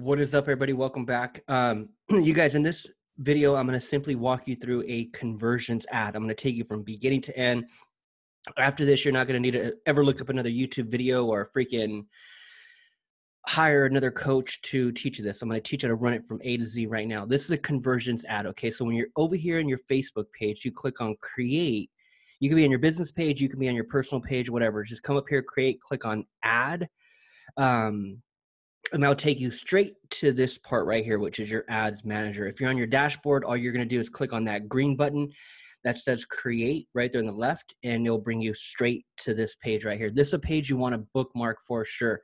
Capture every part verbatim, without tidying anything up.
What is up, everybody? Welcome back. Um, you guys, in this video, I'm going to simply walk you through a conversions ad. I'm going to take you from beginning to end. After this, you're not going to need to ever look up another YouTube video or freaking hire another coach to teach you this. I'm going to teach you how to run it from A to Z right now. This is a conversions ad, okay? So when you're over here in your Facebook page, you click on Create. You can be on your business page. You can be on your personal page, whatever. Just come up here, Create, click on Ad. Um, And that'll take you straight to this part right here, which is your ads manager. If you're on your dashboard, all you're going to do is click on that green button that says create right there on the left, and it'll bring you straight to this page right here. This is a page you want to bookmark for sure.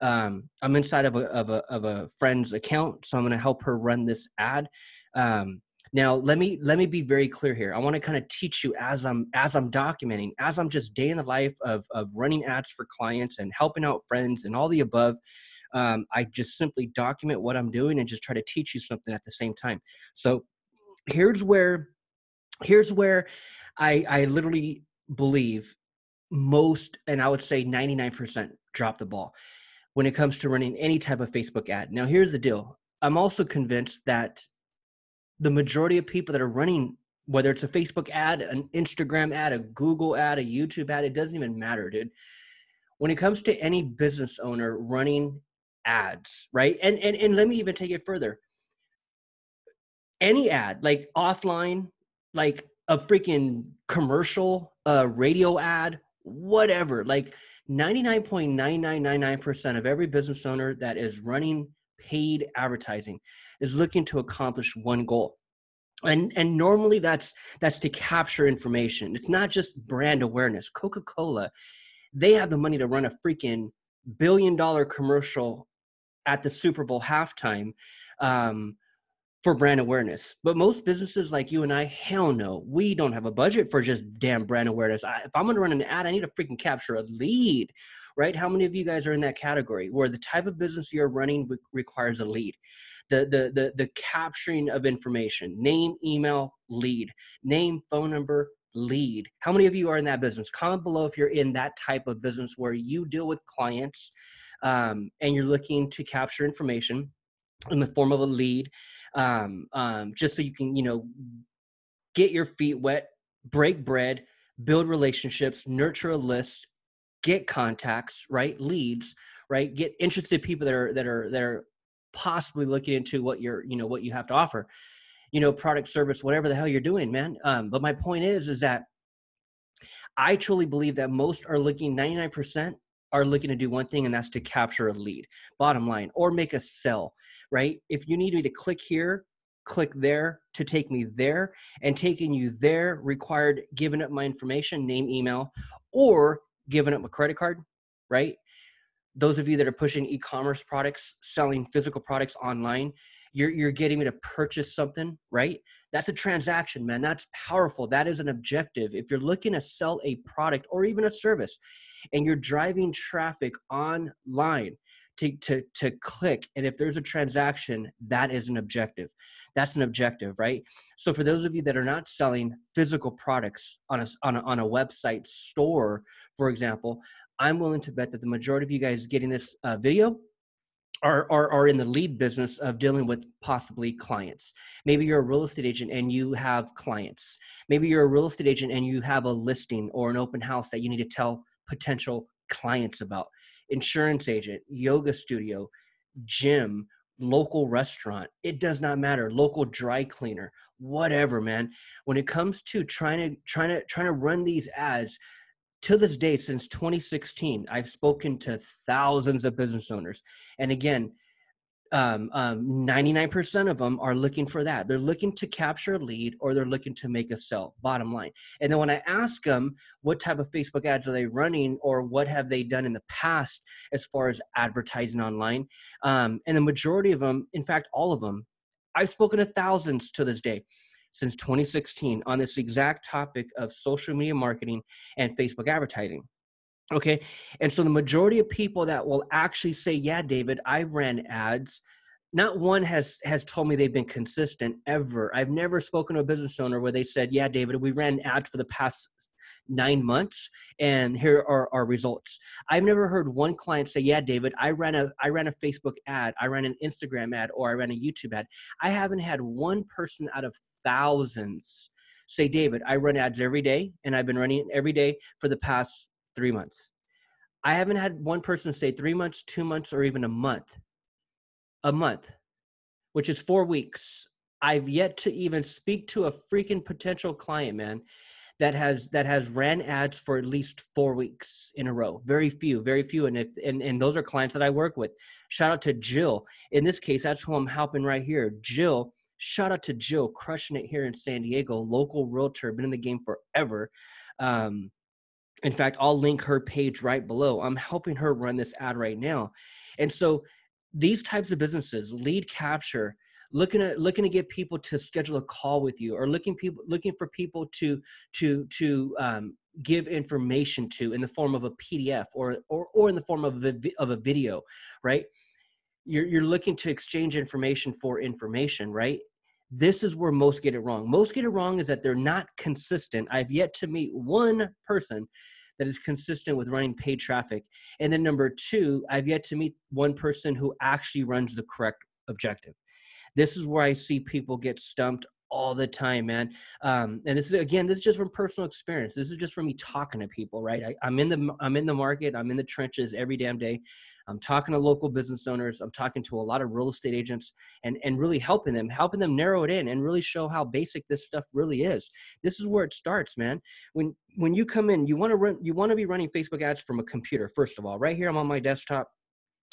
Um, I'm inside of a, of, a, of a friend's account, so I'm going to help her run this ad. Um, now, let me, let me be very clear here. I want to kind of teach you as I'm, as I'm documenting, as I'm just day in the life of, of running ads for clients and helping out friends and all the above. Um, I just simply document what I'm doing and just try to teach you something at the same time. So here's where, here's where I, I literally believe most, and I would say ninety-nine percent drop the ball when it comes to running any type of Facebook ad. Now, here's the deal. I'm also convinced that the majority of people that are running, whether it's a Facebook ad, an Instagram ad, a Google ad, a YouTube ad, it doesn't even matter, dude. When it comes to any business owner running ads, right? And, and, and let me even take it further. Any ad, like offline, like a freaking commercial, a radio ad, whatever, like ninety-nine point nine nine nine nine percent of every business owner that is running paid advertising is looking to accomplish one goal. And, and normally that's, that's to capture information. It's not just brand awareness. Coca-Cola, they have the money to run a freaking billion dollar commercial at the Super Bowl halftime um, for brand awareness. But most businesses like you and I, hell no, we don't have a budget for just damn brand awareness. I, if I'm going to run an ad, I need to freaking capture a lead, right? How many of you guys are in that category where the type of business you're running re- requires a lead? The, the, the, the capturing of information, name, email, lead, name, phone number, lead. How many of you are in that business? Comment below if you're in that type of business where you deal with clients um, and you're looking to capture information in the form of a lead, um, um, just so you can, you know, get your feet wet, break bread, build relationships, nurture a list, get contacts, right? Leads, right? Get interested people that are that are that are possibly looking into what you're, you know, what you have to offer. You know, product, service, whatever the hell you're doing, man. Um, but my point is, is that I truly believe that most are looking, ninety-nine percent are looking to do one thing, and that's to capture a lead, bottom line, or make a sell, right? If you need me to click here, click there to take me there, and taking you there required giving up my information, name, email, or giving up my credit card, right? Those of you that are pushing e-commerce products, selling physical products online, You're, you're getting me to purchase something, right? That's a transaction, man. That's powerful. That is an objective. If you're looking to sell a product or even a service and you're driving traffic online to, to, to click, and if there's a transaction, that is an objective. That's an objective, right? So for those of you that are not selling physical products on a, on a, on a website store, for example, I'm willing to bet that the majority of you guys getting this uh, video Are, are, are in the lead business of dealing with possibly clients. Maybe you're a real estate agent and you have clients. Maybe you're a real estate agent and you have a listing or an open house that you need to tell potential clients about. Insurance agent, yoga studio, gym, local restaurant. It does not matter. Local dry cleaner, whatever, man. When it comes to trying to, trying to, trying to run these ads, to this day, since twenty sixteen, I've spoken to thousands of business owners. And again, um, um, ninety-nine percent of them are looking for that. They're looking to capture a lead or they're looking to make a sell, bottom line. And then when I ask them what type of Facebook ads are they running or what have they done in the past as far as advertising online, um, and the majority of them, in fact, all of them, I've spoken to thousands to this day. Since twenty sixteen on this exact topic of social media marketing and Facebook advertising, okay? And so the majority of people that will actually say, yeah, David, I ran ads, not one has has told me they've been consistent ever. I've never spoken to a business owner where they said, yeah, David, we ran ads for the past nine months, and here are our results. I've never heard one client say, yeah, David, I ran a, I ran a Facebook ad, I ran an Instagram ad, or I ran a YouTube ad. I haven't had one person out of thousands say, David, I run ads every day, and I've been running it every day for the past three months. I haven't had one person say three months, two months, or even a month, a month, which is four weeks. I've yet to even speak to a freaking potential client, man, that has that has ran ads for at least four weeks in a row. Very few, very few, and if, and and those are clients that I work with. Shout out to Jill. In this case, that's who I'm helping right here. Jill. Shout out to Jill, crushing it here in San Diego. Local realtor, been in the game forever. Um, in fact, I'll link her page right below. I'm helping her run this ad right now, and so these types of businesses, lead capture. Looking at looking to get people to schedule a call with you, or looking people looking for people to to to um, give information to in the form of a P D F or or or in the form of a, of a video, right? You're you're looking to exchange information for information, right? This is where most get it wrong. Most get it wrong is that they're not consistent. I've yet to meet one person that is consistent with running paid traffic. And then number two, I've yet to meet one person who actually runs the correct objective. This is where I see people get stumped all the time, man. Um, and this is, again, this is just from personal experience. This is just from me talking to people, right? I, I'm in the, I'm in the market. I'm in the trenches every damn day. I'm talking to local business owners. I'm talking to a lot of real estate agents and, and really helping them, helping them narrow it in and really show how basic this stuff really is. This is where it starts, man. When, when you come in, you want to run, you want to be running Facebook ads from a computer. First of all, right here, I'm on my desktop.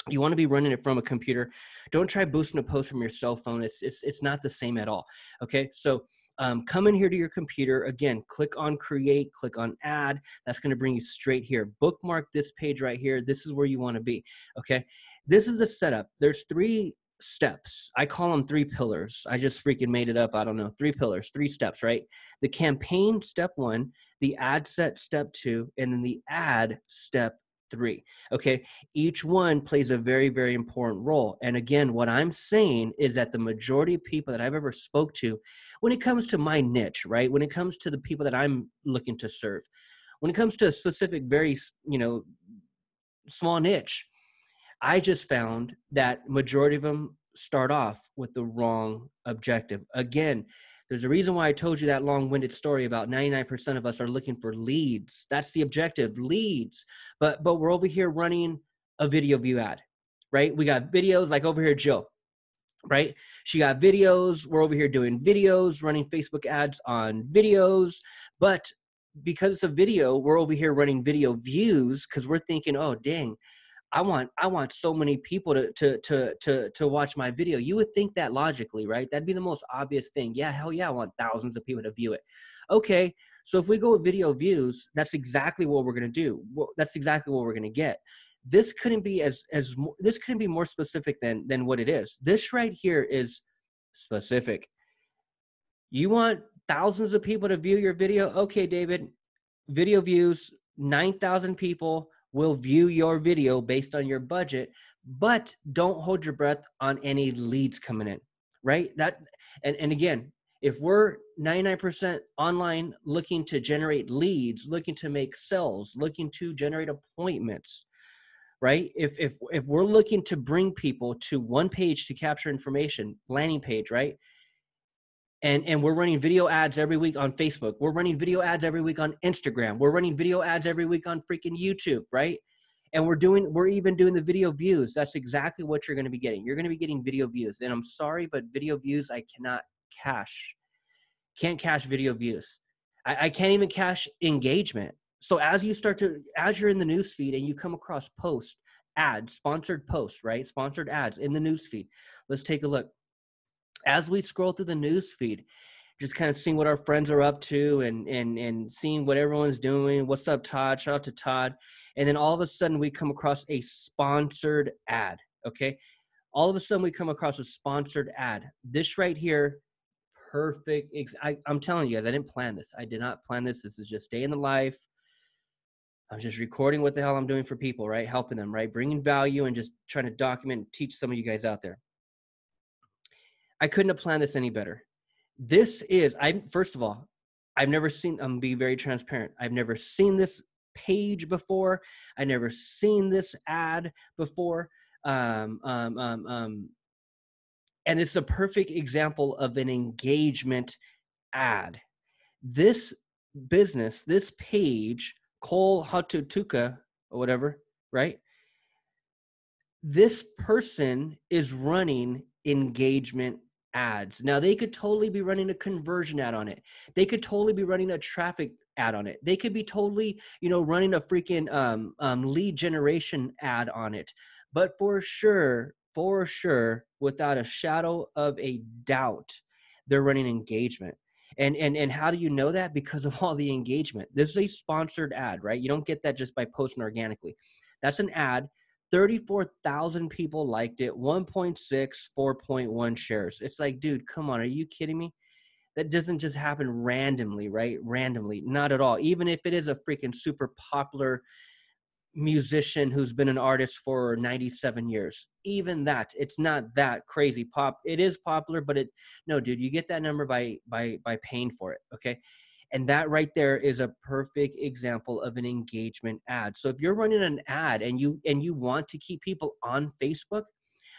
You want to be running it from a computer. Don't try boosting a post from your cell phone. It's, it's, it's not the same at all. Okay. So um, come in here to your computer. Again, click on create, click on add. That's going to bring you straight here. Bookmark this page right here. This is where you want to be. Okay. This is the setup. There's three steps. I call them three pillars. I just freaking made it up. I don't know. Three pillars, three steps, right? The campaign step one, the ad set step two, and then the ad step three. Okay. Each one plays a very, very important role. And again, what I'm saying is that the majority of people that I've ever spoke to, when it comes to my niche, right? When it comes to the people that I'm looking to serve, when it comes to a specific, very, you know, small niche, I just found that majority of them start off with the wrong objective. Again, there's a reason why I told you that long-winded story about ninety-nine percent of us are looking for leads. That's the objective, leads. But but we're over here running a video view ad, right? We got videos like over here, Jill, right? She got videos. We're over here doing videos, running Facebook ads on videos. But because it's a video, we're over here running video views because we're thinking, oh, dang, I want I want so many people to, to to to to watch my video. You would think that logically, right? That'd be the most obvious thing. Yeah, hell yeah, I want thousands of people to view it. Okay, so if we go with video views, that's exactly what we're gonna do. Well, that's exactly what we're gonna get. This couldn't be as as this couldn't be more specific than than what it is. This right here is specific. You want thousands of people to view your video? Okay, David, video views, nine thousand people will view your video based on your budget, but don't hold your breath on any leads coming in, right? That, and, and again, if we're ninety-nine percent online looking to generate leads, looking to make sales, looking to generate appointments, right? If, if, if we're looking to bring people to one page to capture information, landing page, right? And, and we're running video ads every week on Facebook. We're running video ads every week on Instagram. We're running video ads every week on freaking YouTube, right? And we're doing, we're even doing the video views. That's exactly what you're going to be getting. You're going to be getting video views. And I'm sorry, but video views, I cannot cash. Can't cash video views. I, I can't even cash engagement. So as you start to, as you're in the newsfeed and you come across posts, ads, sponsored posts, right? Sponsored ads in the newsfeed. Let's take a look. As we scroll through the news feed, just kind of seeing what our friends are up to and, and, and seeing what everyone's doing. What's up, Todd? Shout out to Todd. And then all of a sudden we come across a sponsored ad, okay? All of a sudden we come across a sponsored ad. This right here, perfect. I, I'm telling you guys, I didn't plan this. I did not plan this. This is just day in the life. I'm just recording what the hell I'm doing for people, right? Helping them, right? Bringing value and just trying to document and teach some of you guys out there. I couldn't have planned this any better. This is, I first of all, I've never seen, I'm being very transparent. I've never seen this page before. I've never seen this ad before. Um, um, um, um, and it's a perfect example of an engagement ad. This business, this page, Cole Hatutuka or whatever, right? This person is running engagement ads. Now, they could totally be running a conversion ad on it. They could totally be running a traffic ad on it. They could be totally, you know, running a freaking um, um, lead generation ad on it. But for sure, for sure, without a shadow of a doubt, they're running engagement. And, and, and how do you know that? Because of all the engagement. This is a sponsored ad, right? You don't get that just by posting organically. That's an ad. thirty-four thousand people liked it, one point six, four point one shares. It's like, dude, come on, are you kidding me? That doesn't just happen randomly, right? Randomly, not at all. Even if it is a freaking super popular musician who's been an artist for ninety-seven years, even that, it's not that crazy pop. It is popular, but it, no, dude, you get that number by, by, by paying for it, okay? And that right there is a perfect example of an engagement ad. So if you're running an ad and you and you want to keep people on Facebook,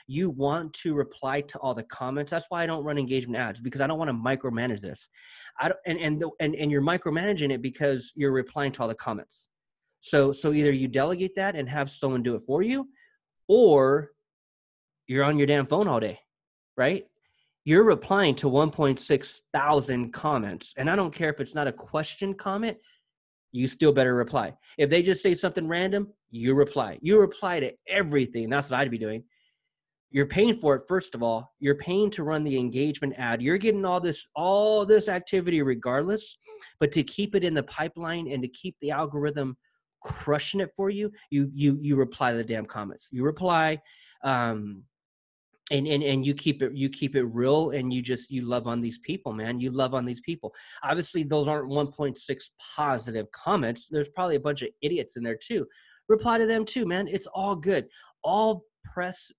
you want to reply to all the comments. That's why I don't run engagement ads, because I don't want to micromanage this. I don't, and, and, the, and, and you're micromanaging it because you're replying to all the comments. So, so either you delegate that and have someone do it for you, or you're on your damn phone all day, right? You're replying to one point six thousand comments. And I don't care if it's not a question comment, you still better reply. If they just say something random, you reply. You reply to everything. That's what I'd be doing. You're paying for it, first of all. You're paying to run the engagement ad. You're getting all this, all this activity regardless, but to keep it in the pipeline and to keep the algorithm crushing it for you, you, you, you reply to the damn comments. You reply. Um, And, and, and you keep it, you keep it real, and you just, you love on these people, man. You love on these people. Obviously those aren't one point six positive comments. There's probably a bunch of idiots in there too. Reply to them too, man. It's all good. All press,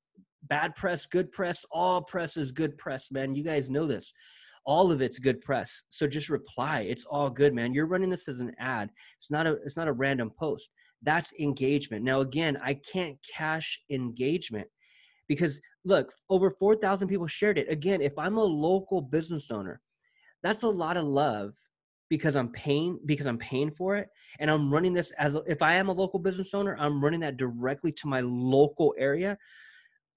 bad press, good press, all press is good press, man. You guys know this. All of it's good press. So just reply. It's all good, man. You're running this as an ad. It's not a, it's not a random post. That's engagement. Now, again, I can't cash engagement, because look, over four thousand people shared it. Again, if I'm a local business owner, that's a lot of love, because I'm paying, because I'm paying for it. And I'm running this as a, if I am a local business owner, I'm running that directly to my local area.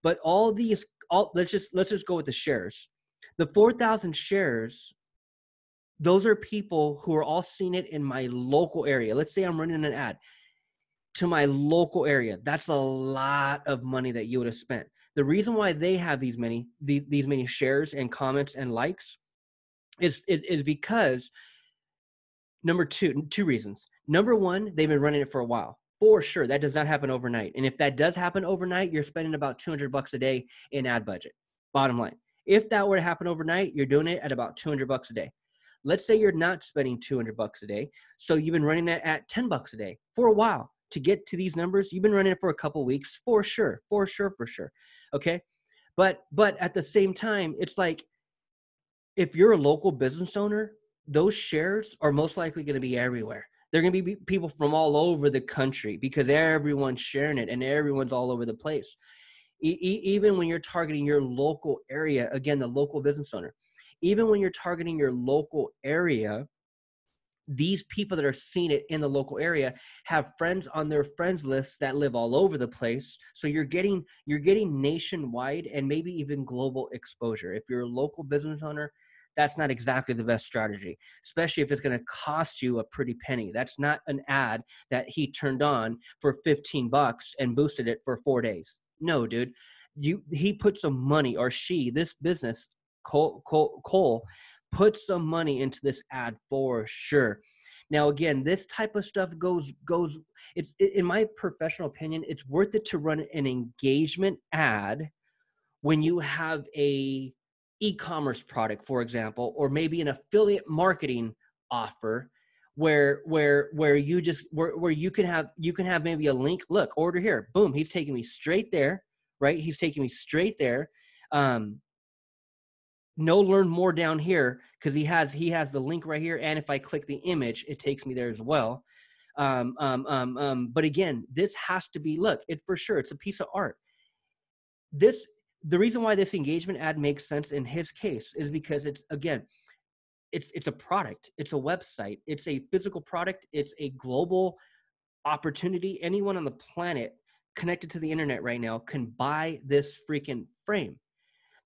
But all these, all, let's just, let's just go with the shares. The four thousand shares, those are people who are all seeing it in my local area. Let's say I'm running an ad to my local area. That's a lot of money that you would have spent. The reason why they have these many, these, these many shares and comments and likes is, is, is because, number two, two reasons. Number one, they've been running it for a while. For sure, that does not happen overnight. And if that does happen overnight, you're spending about two hundred bucks a day in ad budget, bottom line. If that were to happen overnight, you're doing it at about two hundred bucks a day. Let's say you're not spending two hundred bucks a day. So you've been running that at ten bucks a day for a while. To get to these numbers, you've been running it for a couple weeks, for sure, for sure, for sure, okay? But but at the same time, it's like, if you're a local business owner, those shares are most likely gonna be everywhere. They're gonna be people from all over the country, because everyone's sharing it and everyone's all over the place. E- e- even when you're targeting your local area, again, the local business owner, even when you're targeting your local area, these people that are seeing it in the local area have friends on their friends lists that live all over the place. So you're getting, you're getting nationwide and maybe even global exposure. If you're a local business owner, that's not exactly the best strategy, especially if it's going to cost you a pretty penny. That's not an ad that he turned on for fifteen bucks and boosted it for four days. No, dude, you, he put some money, or she, this business, Cole, Cole, Cole put some money into this ad for sure. Now, again, this type of stuff goes, goes. It's, in my professional opinion, it's worth it to run an engagement ad when you have a e-commerce product, for example, or maybe an affiliate marketing offer where, where, where you just, where, where you can have, you can have maybe a link, look, order here, boom, he's taking me straight there, right? He's taking me straight there. Um, no learn more down here because he has he has the link right here, and if I click the image, it takes me there as well. Um, um, um, um, but again, this has to be, look, it for sure, it's a piece of art. This, the reason why this engagement ad makes sense in his case is because it's, again, it's, it's a product, it's a website, it's a physical product, it's a global opportunity. Anyone on the planet connected to the internet right now can buy this freaking frame.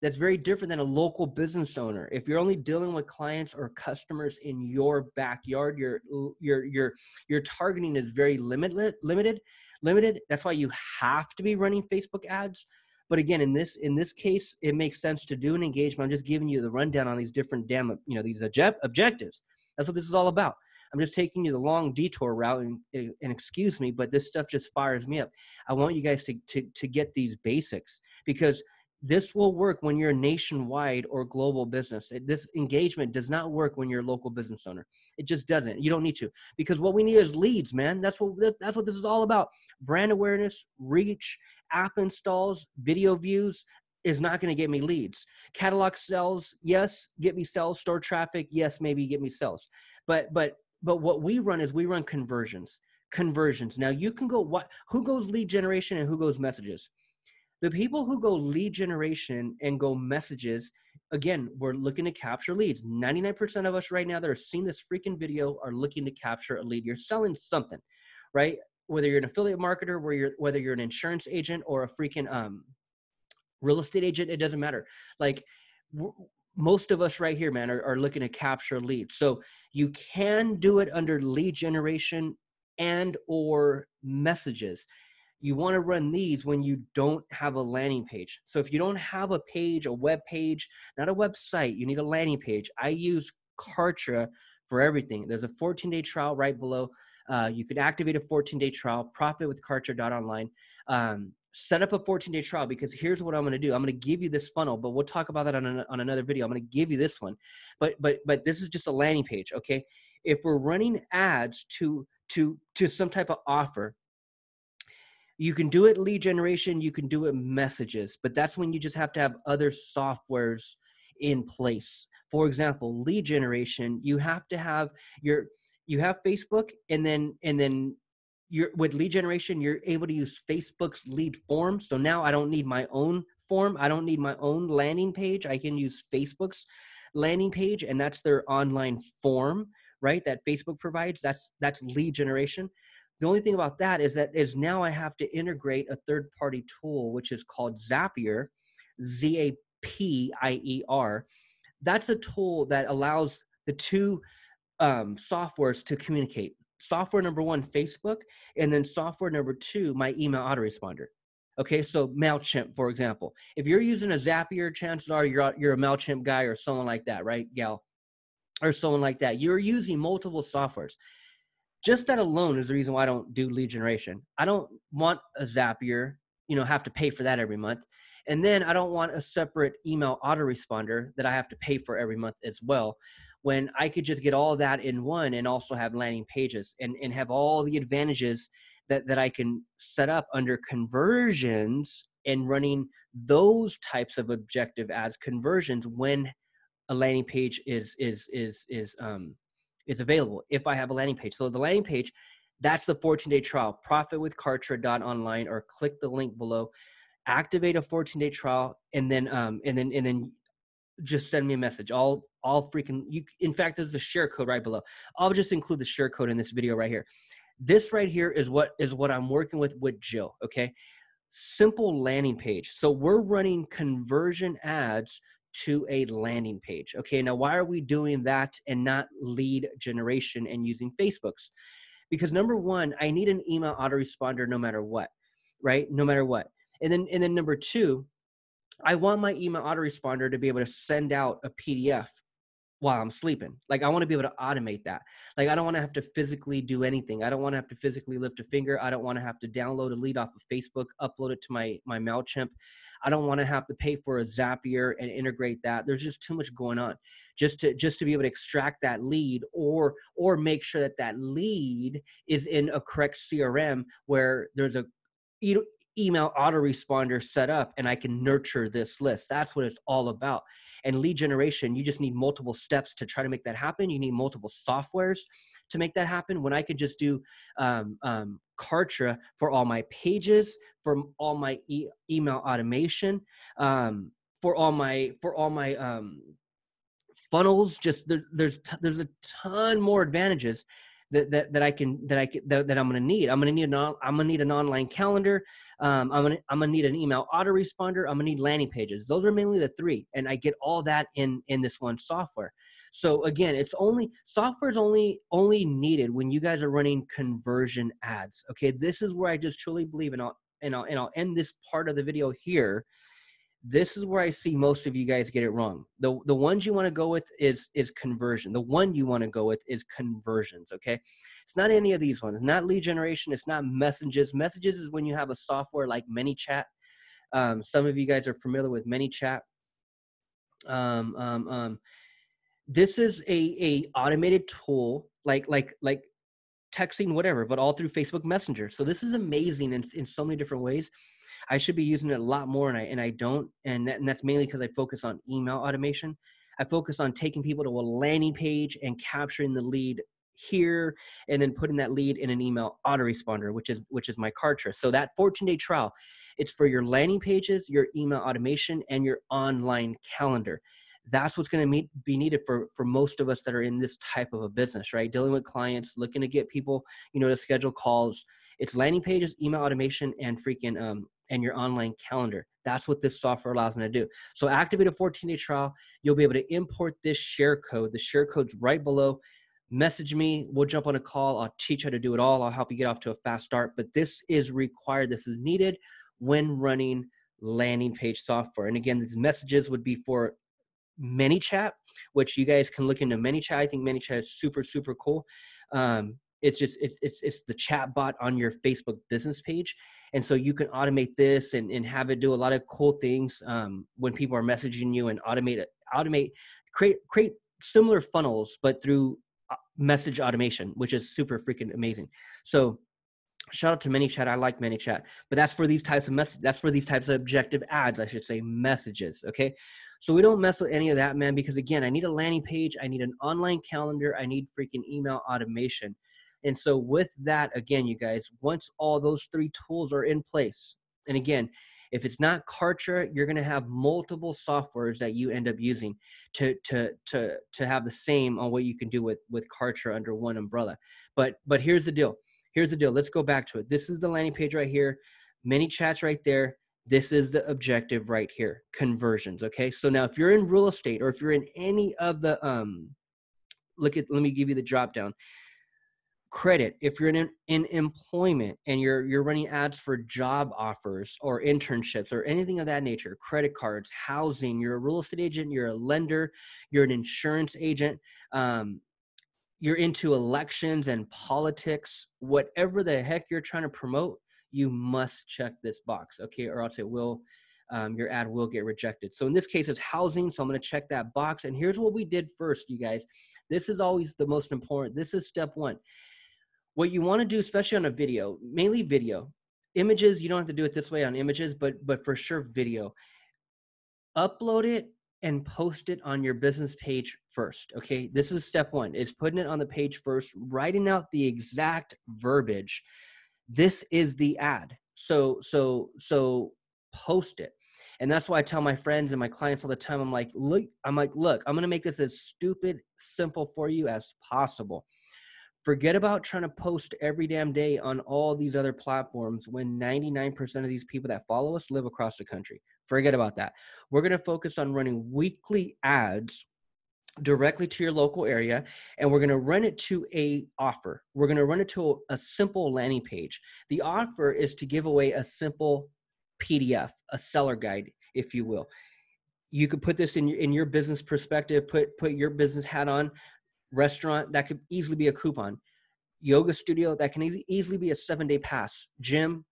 That's very different than a local business owner. If you're only dealing with clients or customers in your backyard, your your your your targeting is very limited limited limited. That's why you have to be running Facebook ads. But again, in this in this case, it makes sense to do an engagement. I'm just giving you the rundown on these different damn you know these object, objectives. That's what this is all about. I'm just taking you the long detour route, and, and excuse me, but this stuff just fires me up. I want you guys to to to get these basics, because this will work when you're nationwide or global business. It, this engagement does not work when you're a local business owner. It just doesn't. You don't need to, because what we need is leads, man. That's what, that's what this is all about. Brand awareness, reach, app installs, video views is not going to get me leads. Catalog sales, yes, get me sales. Store traffic, yes, maybe get me sales. But, but, but what we run is we run conversions, conversions. Now you can go, what, who goes lead generation and who goes messages? The people who go lead generation and go messages, again, we're looking to capture leads. ninety-nine percent of us right now that are seeing this freaking video are looking to capture a lead. You're selling something, right? Whether you're an affiliate marketer, whether you're, whether you're an insurance agent or a freaking um, real estate agent, it doesn't matter. Like w most of us right here, man, are, are looking to capture leads. So you can do it under lead generation and or messages. You want to run these when you don't have a landing page. So if you don't have a page, a web page, not a website, you need a landing page. I use Kartra for everything. There's a fourteen day trial right below. Uh, you could activate a fourteen day trial, profit with Kartra dot online. Um, set up a fourteen day trial, because here's what I'm going to do. I'm going to give you this funnel, but we'll talk about that on, an, on another video. I'm going to give you this one, but, but, but this is just a landing page. Okay. If we're running ads to, to, to some type of offer, you can do it lead generation, you can do it messages, but that's when you just have to have other softwares in place. For example, lead generation, you have to have your, you have Facebook, and then, and then you're, with lead generation, you're able to use Facebook's lead form. So now I don't need my own form. I don't need my own landing page. I can use Facebook's landing page, and that's their online form, right? That Facebook provides. That's, that's lead generation. The only thing about that is that is now I have to integrate a third-party tool, which is called Zapier, Z A P I E R. That's a tool that allows the two um, softwares to communicate. Software number one, Facebook, and then software number two, my email autoresponder. Okay, so MailChimp, for example. If you're using a Zapier, chances are you're, you're a MailChimp guy or someone like that, right, gal? Or someone like that. You're using multiple softwares. Just that alone is the reason why I don't do lead generation. I don't want a Zapier, you know, have to pay for that every month. And then I don't want a separate email autoresponder that I have to pay for every month as well, when I could just get all that in one and also have landing pages and, and have all the advantages that, that I can set up under conversions and running those types of objective ads, conversions, when a landing page is, is, is, is, um, it's available if I have a landing page. So the landing page, that's the fourteen day trial, profit with Kartra dot online, or click the link below, activate a fourteen day trial, and then um and then and then just send me a message. I'll I'll freaking you in fact there's a share code right below. I'll just include the share code in this video right here. This right here is what is what I'm working with with Jill, okay? Simple landing page. So we're running conversion ads to a landing page. Okay, now why are we doing that and not lead generation and using Facebook's? Because number one, I need an email autoresponder no matter what, right? No matter what. And then, and then number two, I want my email autoresponder to be able to send out a P D F while I'm sleeping. Like I want to be able to automate that. Like I don't want to have to physically do anything. I don't want to have to physically lift a finger. I don't want to have to download a lead off of Facebook, upload it to my, my MailChimp. I don't want to have to pay for a Zapier and integrate that. There's just too much going on just to, just to be able to extract that lead or, or make sure that that lead is in a correct C R M where there's a, you know, email autoresponder set up and I can nurture this list. That's what it's all about. And lead generation, you just need multiple steps to try to make that happen. You need multiple softwares to make that happen. When I could just do um, um, Kartra for all my pages, for all my e email automation, um, for all my, for all my um, funnels, just there, there's, t there's a ton more advantages That, that that I can that I can, that, that I'm going to need. I'm going to need an on, I'm going to need an online calendar. Um, I'm going to I'm going to need an email autoresponder. I'm going to need landing pages. Those are mainly the three, and I get all that in in this one software. So again, it's only software is only only needed when you guys are running conversion ads. Okay, this is where I just truly believe, and I'll and I'll and I'll end this part of the video here. This is where I see most of you guys get it wrong. The, the ones you want to go with is, is conversion. The one you want to go with is conversions, okay? It's not any of these ones. It's not lead generation. It's not messages. Messages is when you have a software like ManyChat. Um, some of you guys are familiar with ManyChat. Um, um, um, this is a, a automated tool like, like, like texting, whatever, but all through Facebook Messenger. So this is amazing in, in so many different ways. I should be using it a lot more, and I, and I don't, and, that, and that's mainly because I focus on email automation. I focus on taking people to a landing page and capturing the lead here, and then putting that lead in an email autoresponder, which is, which is my Kartra. So that fourteen day trial, it's for your landing pages, your email automation, and your online calendar. That's what's going to be needed for, for most of us that are in this type of a business, right? Dealing with clients, looking to get people, you know, to schedule calls. It's landing pages, email automation, and freaking um, and your online calendar. That's what this software allows me to do. So activate a fourteen day trial. You'll be able to import this share code. The share code's right below. Message me. We'll jump on a call. I'll teach you how to do it all. I'll help you get off to a fast start. But this is required. This is needed when running landing page software. And again, these messages would be for ManyChat, which you guys can look into ManyChat. I think ManyChat is super, super cool. Um, It's just, it's, it's, it's the chat bot on your Facebook business page. And so you can automate this and, and have it do a lot of cool things um, when people are messaging you, and automate it, automate, create, create similar funnels, but through message automation, which is super freaking amazing. So shout out to ManyChat. I like ManyChat, but that's for these types of messages. That's for these types of objective ads, I should say, messages. Okay. So we don't mess with any of that, man, because again, I need a landing page. I need an online calendar. I need freaking email automation. And so with that, again, you guys, once all those three tools are in place, and again, if it's not Kartra, you're going to have multiple softwares that you end up using to, to, to, to have the same on what you can do with, with Kartra under one umbrella. But, but here's the deal. Here's the deal. Let's go back to it. This is the landing page right here. ManyChat's right there. This is the objective right here. Conversions. Okay. So now if you're in real estate, or if you're in any of the, um, look at, let me give you the drop down. Credit, if you're in, in employment and you're, you're running ads for job offers or internships or anything of that nature, credit cards, housing, you're a real estate agent, you're a lender, you're an insurance agent, um, you're into elections and politics, whatever the heck you're trying to promote, you must check this box, okay? Or else it will, um, your ad will get rejected. So in this case, it's housing, so I'm going to check that box. And here's what we did first, you guys. This is always the most important. This is step one. What you want to do, especially on a video, mainly video, images, you don't have to do it this way on images, but, but for sure video, upload it and post it on your business page first, okay? This is step one, is putting it on the page first, writing out the exact verbiage. This is the ad, so, so, so post it. And that's why I tell my friends and my clients all the time, I'm like, look, I'm like, look, I'm going to make this as stupid, simple for you as possible. Forget about trying to post every damn day on all these other platforms when ninety-nine percent of these people that follow us live across the country. Forget about that. We're going to focus on running weekly ads directly to your local area, and we're going to run it to a offer. We're going to run it to a simple landing page. The offer is to give away a simple P D F, a seller guide, if you will. You could put this in your, in your business perspective, put, put your business hat on. Restaurant, that could easily be a coupon. Yoga studio, that can e- easily be a seven day pass. Gym,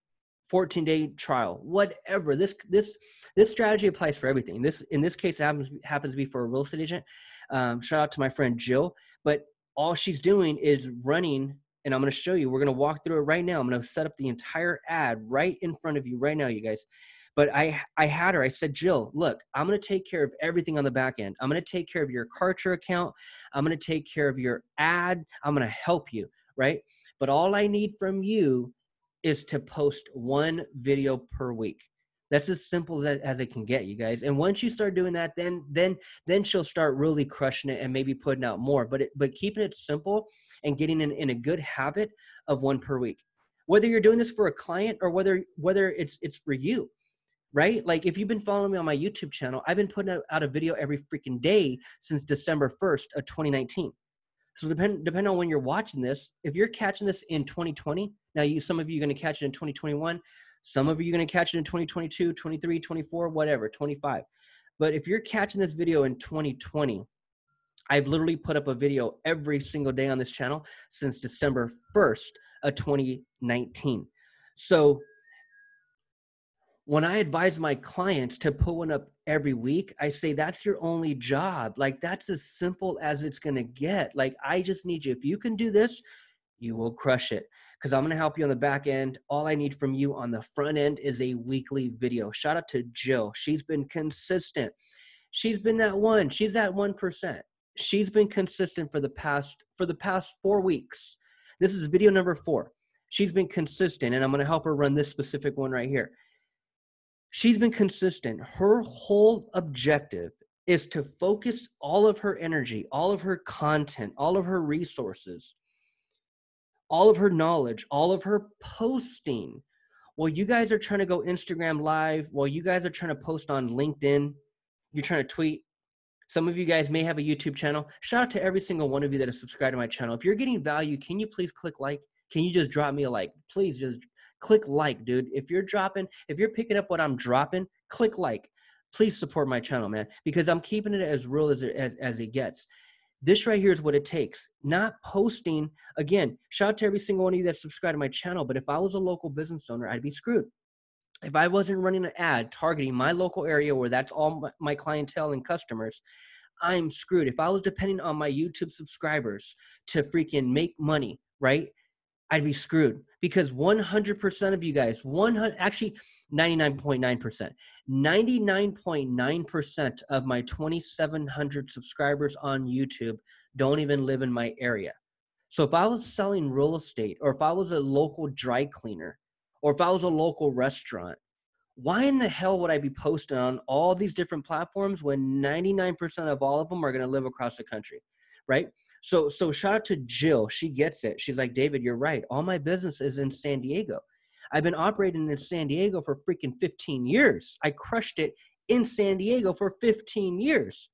fourteen day trial, whatever. This this this strategy applies for everything. This in this case it happens happens to be for a real estate agent. Um, shout out to my friend Jill, but all she's doing is running and I'm going to show you. We're going to walk through it right now. I'm going to set up the entire ad right in front of you right now, you guys. But I, I had her, I said, Jill, look, I'm going to take care of everything on the back end. I'm going to take care of your Kartra account. I'm going to take care of your ad. I'm going to help you, right? But all I need from you is to post one video per week. That's as simple as it can get, you guys. And once you start doing that, then then then she'll start really crushing it and maybe putting out more. But it, but keeping it simple and getting in, in a good habit of one per week, whether you're doing this for a client or whether whether it's it's for you, right? Like if you've been following me on my YouTube channel, I've been putting out a video every freaking day since December first of twenty nineteen. So depend, depending on when you're watching this, if you're catching this in twenty twenty, now you some of you are going to catch it in twenty twenty-one. Some of you are going to catch it in twenty twenty-two, twenty-three, twenty-four, whatever, twenty-five. But if you're catching this video in twenty twenty, I've literally put up a video every single day on this channel since December first of twenty nineteen. So when I advise my clients to put one up every week, I say, that's your only job. Like that's as simple as it's going to get. Like I just need you. If you can do this, you will crush it, because I'm going to help you on the back end. All I need from you on the front end is a weekly video. Shout out to Jill. She's been consistent. She's been that one. She's that one percent. She's been consistent for the past, for the past four weeks. This is video number four. She's been consistent, and I'm going to help her run this specific one right here. She's been consistent. Her whole objective is to focus all of her energy, all of her content, all of her resources, all of her knowledge, all of her posting. Well, you guys are trying to go Instagram live. Well, you guys are trying to post on LinkedIn. You're trying to tweet. Some of you guys may have a YouTube channel. Shout out to every single one of you that is subscribed to my channel. If you're getting value, can you please click like? Can you just drop me a like? Please just click like, dude. If you're dropping, if you're picking up what I'm dropping, click like. Please support my channel, man, because I'm keeping it as real as it, as, as it gets. This right here is what it takes. Not posting. Again, shout out to every single one of you that subscribed to my channel. But if I was a local business owner, I'd be screwed. If I wasn't running an ad targeting my local area where that's all my clientele and customers, I'm screwed. If I was depending on my YouTube subscribers to freaking make money, right? I'd be screwed, because one hundred percent of you guys, one hundred, actually ninety-nine point nine percent, ninety-nine point nine percent of my twenty-seven hundred subscribers on YouTube don't even live in my area. So if I was selling real estate, or if I was a local dry cleaner, or if I was a local restaurant, why in the hell would I be posting on all these different platforms when ninety-nine percent of all of them are going to live across the country, right? So, so shout out to Jill. She gets it. She's like, David, you're right. All my business is in San Diego. I've been operating in San Diego for freaking fifteen years. I crushed it in San Diego for fifteen years.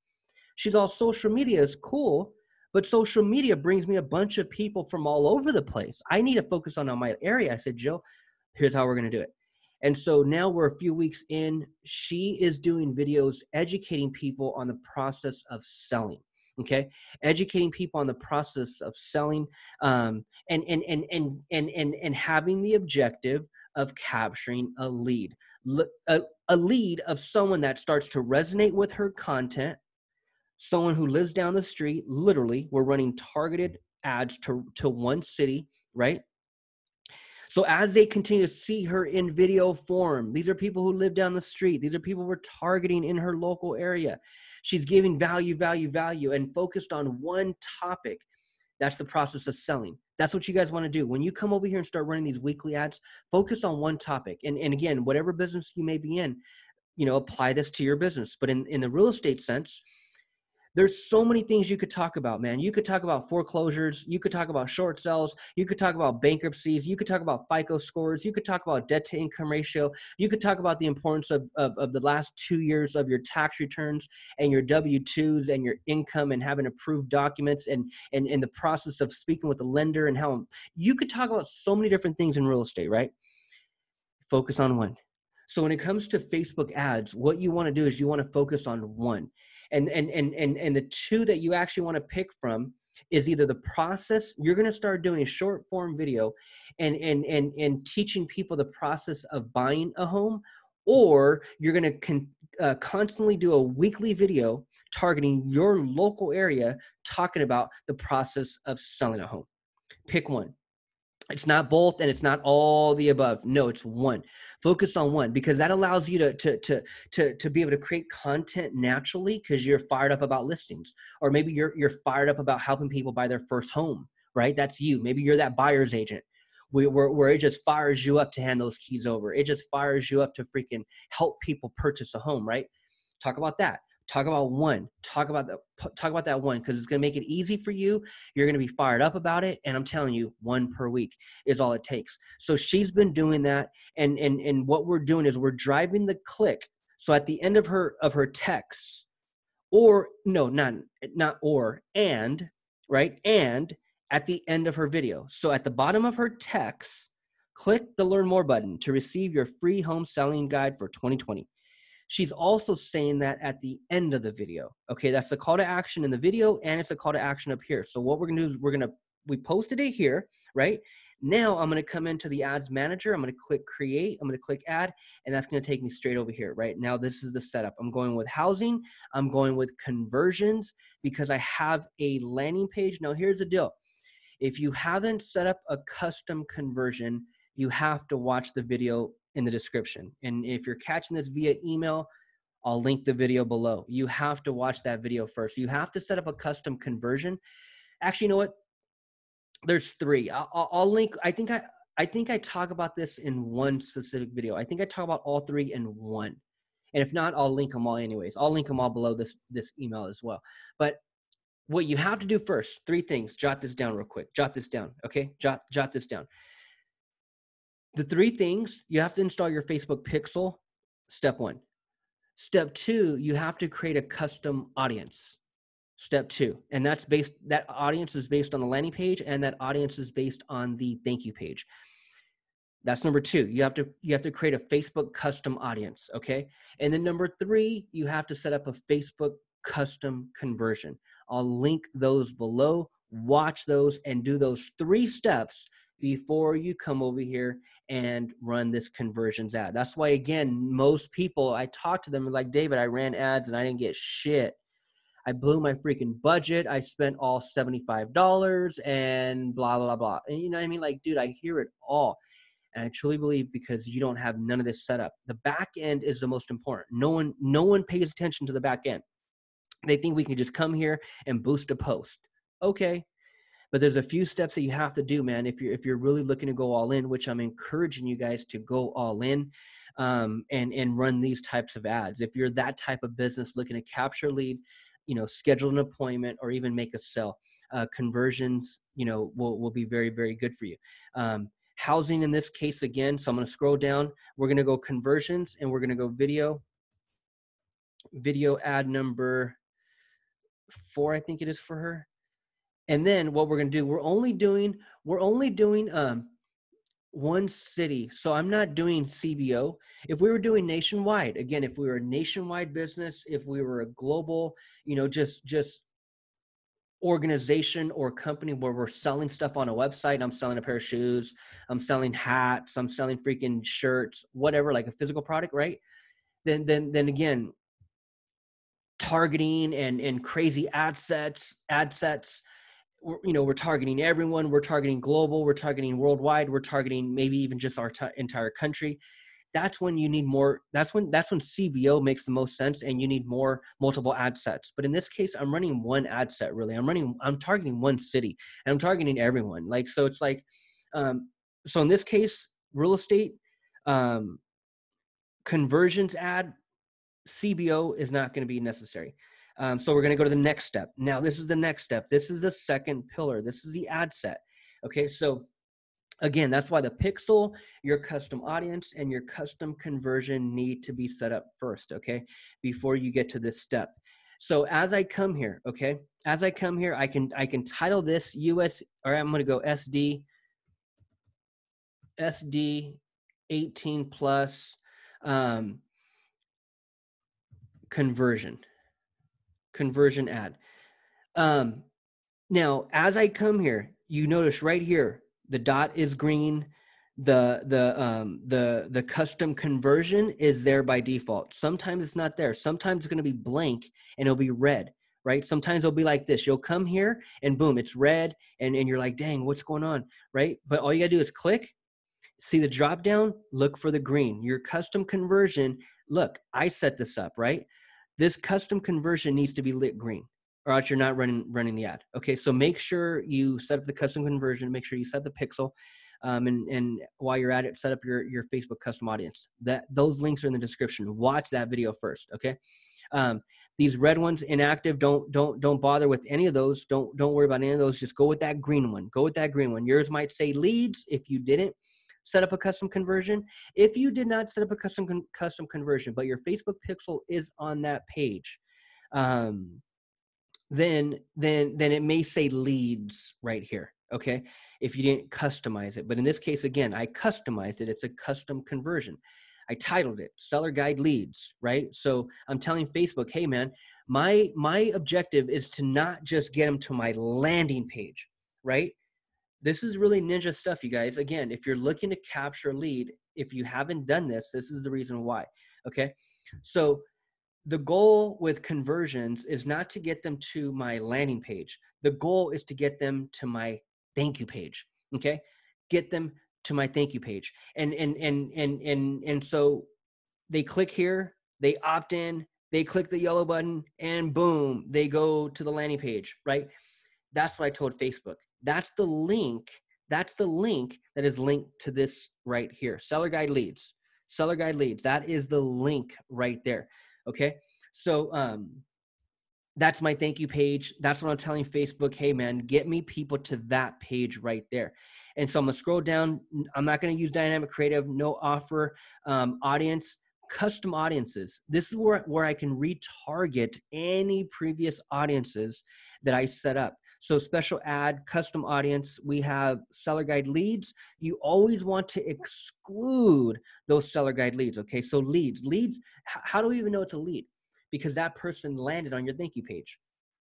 She's all, social media is cool, but social media brings me a bunch of people from all over the place. I need to focus on, on my area. I said, Jill, here's how we're going to do it. And so now we're a few weeks in. She is doing videos educating people on the process of selling. Okay, educating people on the process of selling, um, and, and, and, and, and, and, and having the objective of capturing a lead, a, a lead of someone that starts to resonate with her content, someone who lives down the street. Literally, we're running targeted ads to, to one city, right? So as they continue to see her in video form, these are people who live down the street. These are people we're targeting in her local area. She's giving value, value, value, and focused on one topic. That's the process of selling. That's what you guys want to do. When you come over here and start running these weekly ads, focus on one topic. And, and again, whatever business you may be in, you know, apply this to your business. But in, in the real estate sense, there's so many things you could talk about, man. You could talk about foreclosures. You could talk about short sales. You could talk about bankruptcies. You could talk about FICO scores. You could talk about debt to income ratio. You could talk about the importance of, of, of the last two years of your tax returns and your W twos and your income and having approved documents and, and, and the process of speaking with the lender and how you could talk about so many different things in real estate, right? Focus on one. So when it comes to Facebook ads, what you want to do is you want to focus on one. And, and, and, and, and the two that you actually want to pick from is either the process. You're going to start doing a short form video and, and, and, and teaching people the process of buying a home, or you're going to con, uh, constantly do a weekly video targeting your local area, talking about the process of selling a home. Pick one. It's not both and it's not all the above. No, it's one. Focus on one, because that allows you to, to, to, to, to be able to create content naturally because you're fired up about listings, or maybe you're, you're fired up about helping people buy their first home, right? That's you. Maybe you're that buyer's agent where, where, where it just fires you up to hand those keys over. It just fires you up to freaking help people purchase a home, right? Talk about that. Talk about one, talk about the, talk about that one, because it's going to make it easy for you. You're going to be fired up about it. And I'm telling you, one per week is all it takes. So she's been doing that. And, and, and what we're doing is we're driving the click. So at the end of her, of her texts, or no, not, not, or, and, right. And at the end of her video. So at the bottom of her text, click the learn more button to receive your free home selling guide for twenty twenty. She's also saying that at the end of the video. Okay, that's the call to action in the video, and it's a call to action up here. So what we're gonna do is we're gonna, we posted it here, right? Now I'm gonna come into the ads manager, I'm gonna click create, I'm gonna click add, and that's gonna take me straight over here, right? Now this is the setup. I'm going with housing, I'm going with conversions, because I have a landing page. Now here's the deal. If you haven't set up a custom conversion, you have to watch the video in the description. And if you're catching this via email, I'll link the video below. You have to watch that video first. You have to set up a custom conversion. Actually, you know what? There's three. I'll, I'll link. I think I, I think I talk about this in one specific video. I think I talk about all three in one. And if not, I'll link them all anyways. I'll link them all below this, this email as well. But what you have to do first, three things. Jot this down real quick. Jot this down. Okay. Jot, jot this down. The three things, you have to install your Facebook pixel, step one. Step two, you have to create a custom audience, step two. And that's based, that audience is based on the landing page, and that audience is based on the thank you page. That's number two. You have to, you have to create a Facebook custom audience, okay? And then number three, you have to set up a Facebook custom conversion. I'll link those below, watch those, and do those three steps before you come over here and run this conversions ad. That's why, again, most people, I talk to them like, David, I ran ads and I didn't get shit. I blew my freaking budget. I spent all seventy-five dollars and blah, blah, blah. And you know what I mean? Like, dude, I hear it all. And I truly believe because you don't have none of this set up. The back end is the most important. No one, no one pays attention to the back end. They think we can just come here and boost a post. Okay. But there's a few steps that you have to do, man, if you're, if you're really looking to go all in, which I'm encouraging you guys to go all in um, and, and run these types of ads. If you're that type of business looking to capture lead, you know, schedule an appointment or even make a sale, uh, conversions, you know, will, will be very, very good for you. Um, housing in this case, again, so I'm going to scroll down. We're going to go conversions and we're going to go video, video ad number four, I think it is for her. And then what we're going to do, we're only doing, we're only doing um, one city. So I'm not doing C B O. If we were doing nationwide, again, if we were a nationwide business, if we were a global, you know, just, just organization or company where we're selling stuff on a website, I'm selling a pair of shoes, I'm selling hats, I'm selling freaking shirts, whatever, like a physical product, right? Then, then, then again, targeting and, and crazy ad sets, ad sets, We're, you know, we're targeting everyone. We're targeting global. We're targeting worldwide. We're targeting maybe even just our entire country. That's when you need more. That's when that's when C B O makes the most sense, and you need more multiple ad sets. But in this case, I'm running one ad set really. I'm running. I'm targeting one city, and I'm targeting everyone. Like so, it's like, um, so in this case, real estate um, conversions ad C B O is not going to be necessary. Um, so we're going to go to the next step. Now, this is the next step. This is the second pillar. This is the ad set. Okay. So again, that's why the pixel, your custom audience, and your custom conversion need to be set up first. Okay. Before you get to this step. So as I come here, okay, as I come here, I can, I can title this U S, or I'm going to go S D, S D eighteen plus, um, conversion. Conversion ad. Um, now, as I come here, you notice right here, the dot is green. The, the, um, the, the custom conversion is there by default. Sometimes it's not there. Sometimes it's going to be blank and it'll be red, right? Sometimes they'll be like this. You'll come here and boom, it's red. And, and you're like, dang, what's going on, right? But all you gotta do is click, see the drop down, look for the green. Your custom conversion, look, I set this up, right? This custom conversion needs to be lit green, or else you're not running running the ad. Okay, so make sure you set up the custom conversion, make sure you set the pixel, um, and, and while you're at it, set up your, your Facebook custom audience. That, those links are in the description. Watch that video first, okay? Um, these red ones inactive, don't, don't, don't bother with any of those. Don't, don't worry about any of those. Just go with that green one. Go with that green one. Yours might say leads if you didn't set up a custom conversion. If you did not set up a custom con custom conversion, but your Facebook pixel is on that page, um, then, then, then it may say leads right here. Okay. If you didn't customize it, but in this case, again, I customized it. It's a custom conversion. I titled it Seller Guide Leads, right? So I'm telling Facebook, hey man, my, my objective is to not just get them to my landing page, right? This is really ninja stuff, you guys. Again, if you're looking to capture a lead, if you haven't done this, this is the reason why, okay? So the goal with conversions is not to get them to my landing page. The goal is to get them to my thank you page, okay? Get them to my thank you page. And, and, and, and, and, and so they click here, they opt in, they click the yellow button, and boom, they go to the landing page, right? That's what I told Facebook. That's the link. That's the link that is linked to this right here. Seller Guide Leads, Seller Guide Leads. That is the link right there. Okay. So, um, that's my thank you page. That's what I'm telling Facebook. Hey man, get me people to that page right there. And so I'm gonna scroll down. I'm not gonna use dynamic creative, no offer, um, audience, custom audiences. This is where, where I can retarget any previous audiences that I set up. So special ad, custom audience, we have Seller Guide Leads. You always want to exclude those Seller Guide Leads. Okay, so leads, leads, how do we even know it's a lead? Because that person landed on your thank you page.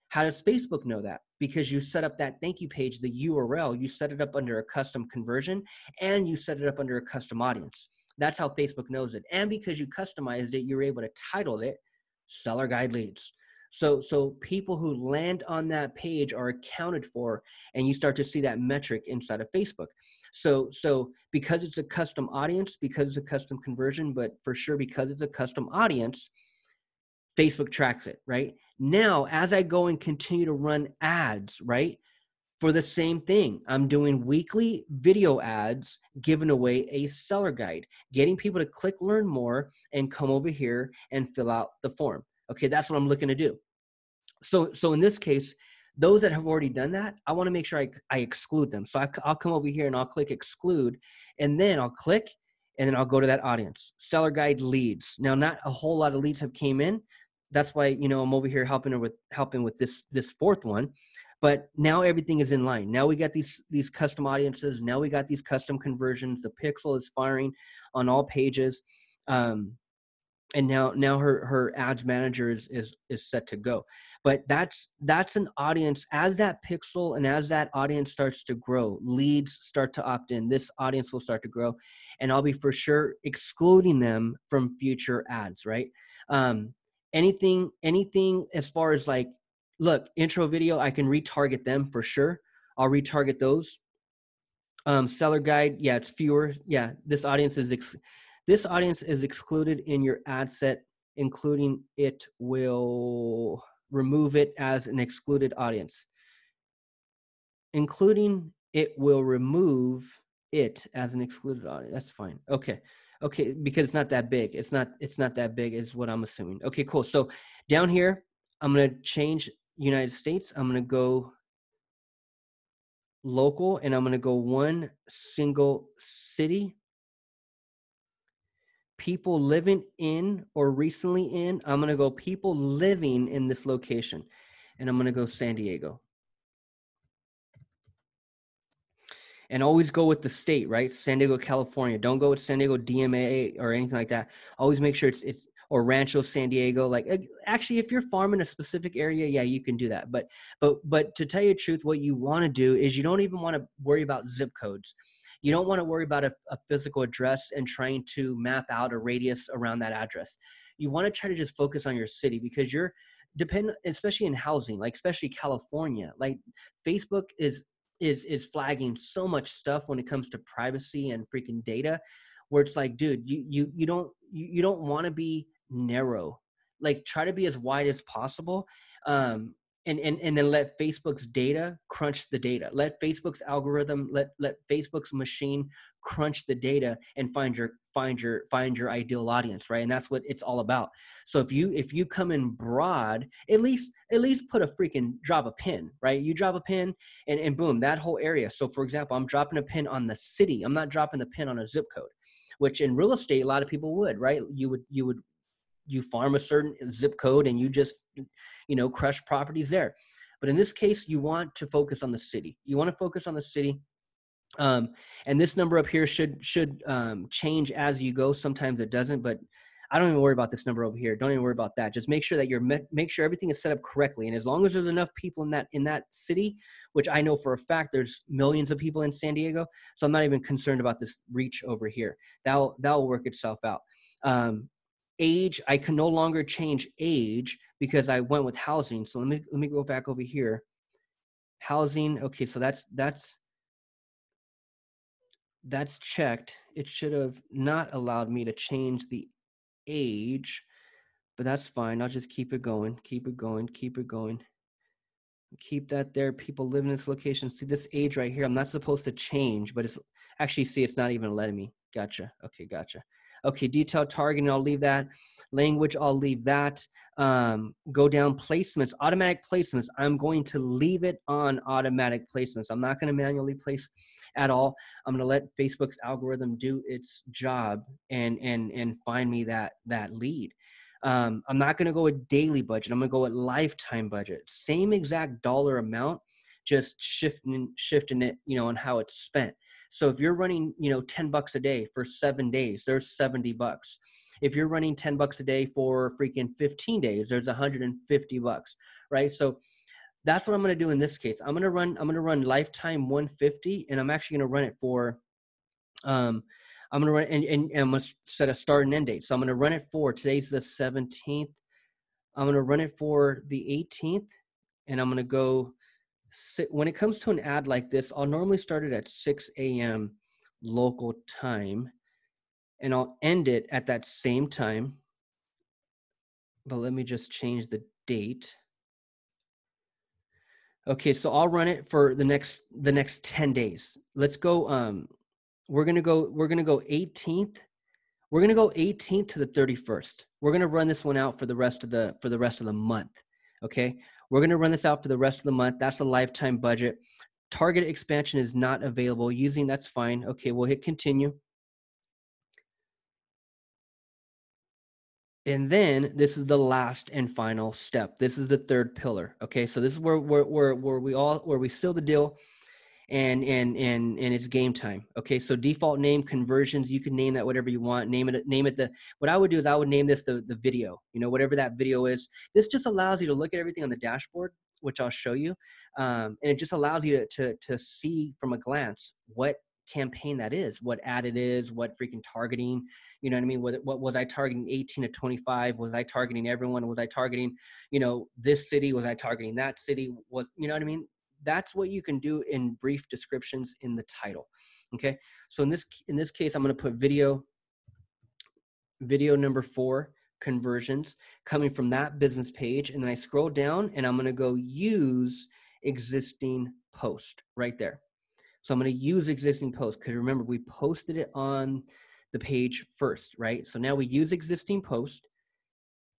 How does Facebook know that? Because you set up that thank you page, the U R L, you set it up under a custom conversion and you set it up under a custom audience. That's how Facebook knows it. And because you customized it, you were able to title it Seller Guide Leads. So, so people who land on that page are accounted for, and you start to see that metric inside of Facebook. So, so because it's a custom audience, because it's a custom conversion, but for sure, because it's a custom audience, Facebook tracks it, right? Now, as I go and continue to run ads, right, for the same thing, I'm doing weekly video ads, giving away a seller guide, getting people to click learn more and come over here and fill out the form. Okay, that's what I'm looking to do. So, so in this case, those that have already done that, I wanna make sure I, I exclude them. So I, I'll come over here and I'll click exclude, and then I'll click, and then I'll go to that audience. Seller Guide Leads. Now, not a whole lot of leads have came in. That's why, you know, I'm over here helping her with helping with this this fourth one, but now everything is in line. Now we got these these custom audiences. Now we got these custom conversions. The pixel is firing on all pages, um, and now now her her ads manager is is is set to go. But that's that's an audience. As that pixel and as that audience starts to grow, leads start to opt in. This audience will start to grow, and I'll be for sure excluding them from future ads. Right. Um, Anything, anything as far as like, look, intro video, I can retarget them for sure. I'll retarget those. Um, seller guide, yeah, it's fewer. Yeah, this audience is ex this audience is excluded in your ad set, including it will remove it as an excluded audience. Including it will remove it as an excluded audience. That's fine. Okay. Okay, because it's not that big. It's not, it's not that big is what I'm assuming. Okay, cool. So down here, I'm going to change United States. I'm going to go local, and I'm going to go one single city. People living in or recently in, I'm going to go people living in this location, and I'm going to go San Diego. And always go with the state, right? San Diego, California. Don't go with San Diego D M A or anything like that. Always make sure it's, it's or Rancho San Diego. Like actually, if you're farming a specific area, yeah, you can do that. But, but, but to tell you the truth, what you want to do is you don't even want to worry about zip codes. You don't want to worry about a, a physical address and trying to map out a radius around that address. You want to try to just focus on your city, because you're depend, especially in housing, like especially California, like Facebook is, is, is flagging so much stuff when it comes to privacy and freaking data, where it's like, dude, you, you, you don't, you, you don't want to be narrow, like try to be as wide as possible. Um, and, and, and then let Facebook's data crunch the data, let Facebook's algorithm, let, let Facebook's machine crunch the data and find your, find your, find your ideal audience. Right. And that's what it's all about. So if you, if you come in broad, at least, at least put a freaking drop a pin, right? You drop a pin and, and boom, that whole area. So for example, I'm dropping a pin on the city. I'm not dropping the pin on a zip code, which in real estate, a lot of people would, right? You would, you would, you farm a certain zip code and you just, you know, crush properties there. But in this case, you want to focus on the city. You want to focus on the city. Um, and this number up here should, should um, change as you go. Sometimes it doesn't, but I don't even worry about this number over here. Don't even worry about that. Just make sure that you're, make sure everything is set up correctly. And as long as there's enough people in that, in that city, which I know for a fact, there's millions of people in San Diego. So I'm not even concerned about this reach over here. That'll, that'll work itself out. Um, Age, I can no longer change age because I went with housing. So let me let me go back over here. Housing, okay, so that's that's that's checked. It should have not allowed me to change the age, but that's fine. I'll just keep it going, keep it going, keep it going. Keep that there. People live in this location. See this age right here. I'm not supposed to change, but it's actually see it's not even letting me. Gotcha. Okay, gotcha. Okay, detail targeting, I'll leave that. Language, I'll leave that. Um, go down placements, automatic placements. I'm going to leave it on automatic placements. I'm not gonna manually place at all. I'm gonna let Facebook's algorithm do its job and and and find me that, that lead. Um, I'm not gonna go with daily budget. I'm gonna go with lifetime budget. Same exact dollar amount, just shifting, shifting it, you know, on how it's spent. So if you're running, you know, ten bucks a day for seven days, there's seventy bucks. If you're running ten bucks a day for freaking fifteen days, there's one hundred fifty bucks, right? So that's what I'm going to do in this case. I'm going to run, I'm going to run lifetime one fifty, and I'm actually going to run it for, um, I'm going to run and, and, and I'm going to set a start and end date. So I'm going to run it for today's the seventeenth. I'm going to run it for the eighteenth, and I'm going to go. When it comes to an ad like this, I'll normally start it at six A M local time, and I'll end it at that same time. But let me just change the date. Okay, so I'll run it for the next the next ten days. Let's go. Um, we're gonna go. We're gonna go eighteenth. We're gonna go eighteenth to the thirty-first. We're gonna run this one out for the rest of the for the rest of the month. Okay. We're going to run this out for the rest of the month. That's a lifetime budget. Target expansion is not available. Using, that's fine. Okay, we'll hit continue. And then this is the last and final step. This is the third pillar. Okay, so this is where where where, where we all where we seal the deal, and and and and it's game time. Okay, so default name conversions. You can name that whatever you want. Name it. Name it the. What I would do is I would name this the the video. You know, whatever that video is. This just allows you to look at everything on the dashboard, which I'll show you, um, and it just allows you to, to to see from a glance what campaign that is, what ad it is, what freaking targeting. You know what I mean? What, what was I targeting? eighteen to twenty-five? Was I targeting everyone? Was I targeting, you know, this city? Was I targeting that city? Was, you know what I mean? That's what you can do in brief descriptions in the title. Okay. So in this, in this case, I'm going to put video, video number four, conversions coming from that business page. And then I scroll down and I'm going to go use existing post right there. So I'm going to use existing post because remember we posted it on the page first, right? So now we use existing post,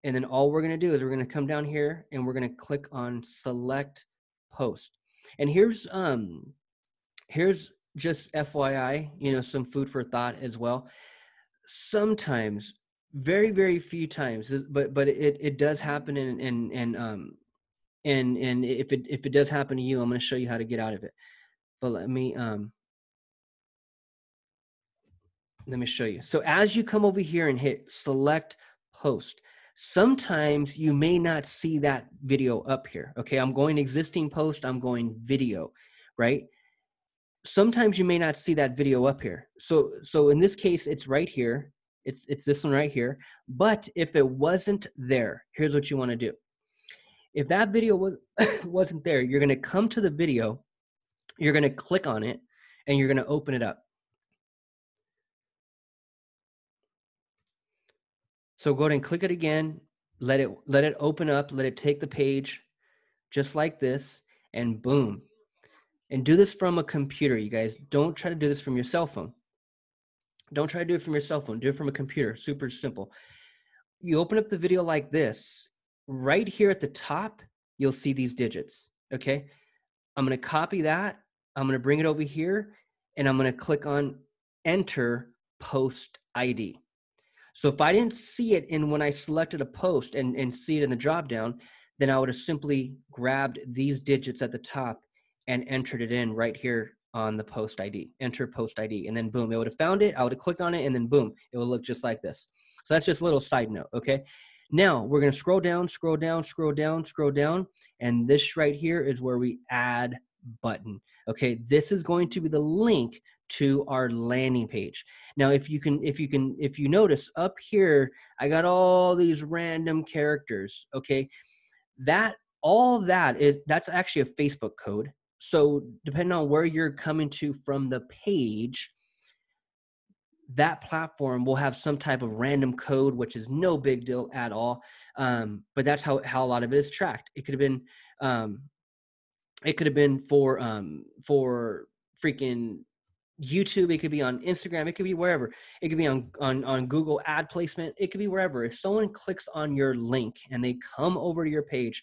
and then all we're going to do is we're going to come down here and we're going to click on select post. And here's, um, here's just F Y I, you know, some food for thought as well. Sometimes, very, very few times, but, but it, it does happen. And, and, and, um, and, and if it, if it does happen to you, I'm going to show you how to get out of it, but let me, um, let me show you. So as you come over here and hit select post, sometimes you may not see that video up here. Okay. I'm going existing post. I'm going video, right? Sometimes you may not see that video up here. So, so in this case, it's right here. It's, it's this one right here. But if it wasn't there, here's what you want to do. If that video was, wasn't there, you're going to come to the video, you're going to click on it, and you're going to open it up. So go ahead and click it again. Let it, let it open up. Let it take the page just like this, and boom. And do this from a computer, you guys. Don't try to do this from your cell phone. Don't try to do it from your cell phone. Do it from a computer. Super simple. You open up the video like this. Right here at the top, you'll see these digits, okay? I'm going to copy that. I'm going to bring it over here, and I'm going to click on Enter Post I D. So if I didn't see it in when I selected a post and, and see it in the dropdown, then I would have simply grabbed these digits at the top and entered it in right here on the post I D, enter post I D, and then boom, it would have found it, I would have clicked on it, and then boom, it will look just like this. So that's just a little side note, okay? Now, we're gonna scroll down, scroll down, scroll down, scroll down, and this right here is where we add button, okay? This is going to be the link to our landing page. Now, if you can, if you can, if you notice up here, I got all these random characters, okay? That, all that is, that's actually a Facebook code. So depending on where you're coming to from the page, that platform will have some type of random code, which is no big deal at all. Um, but that's how, how a lot of it is tracked. It could have been, um, it could have been for, um, for freaking YouTube. It could be on Instagram. It could be wherever. It could be on, on, on Google ad placement. It could be wherever. If someone clicks on your link and they come over to your page,